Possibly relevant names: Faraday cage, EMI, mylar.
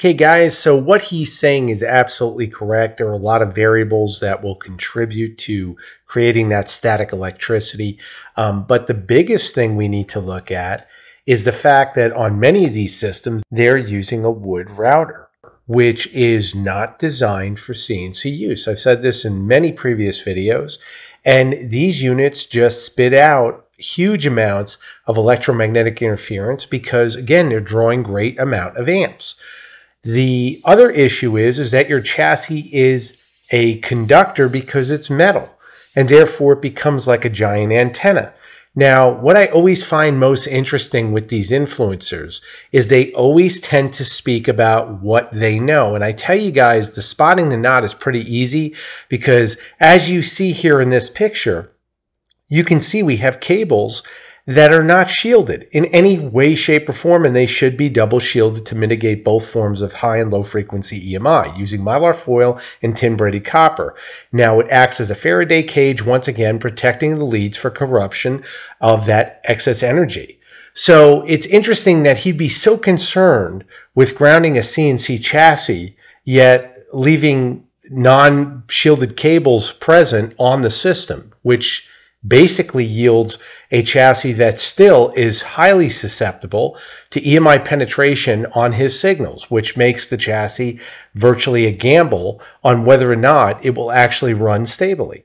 Okay, guys, so what he's saying is absolutely correct. There are a lot of variables that will contribute to creating that static electricity. But the biggest thing we need to look at is the fact that on many of these systems, they're using a wood router, which is not designed for CNC use. I've said this in many previous videos, and these units just spit out huge amounts of electromagnetic interference because, again, they're drawing great amount of amps. The other issue is that your chassis is a conductor because it's metal, and therefore it becomes like a giant antenna. Now, what I always find most interesting with these influencers is they always tend to speak about what they know. And I tell you guys, the spotting the knot is pretty easy because, as you see here in this picture, you can see we have cables that are not shielded in any way, shape, or form, and they should be double shielded to mitigate both forms of high and low frequency EMI using mylar foil and tin braided copper. Now, it acts as a Faraday cage, once again, protecting the leads for corruption of that excess energy. So it's interesting that he'd be so concerned with grounding a CNC chassis, yet leaving non-shielded cables present on the system, which basically yields a chassis that still is highly susceptible to EMI penetration on his signals, which makes the chassis virtually a gamble on whether or not it will actually run stably.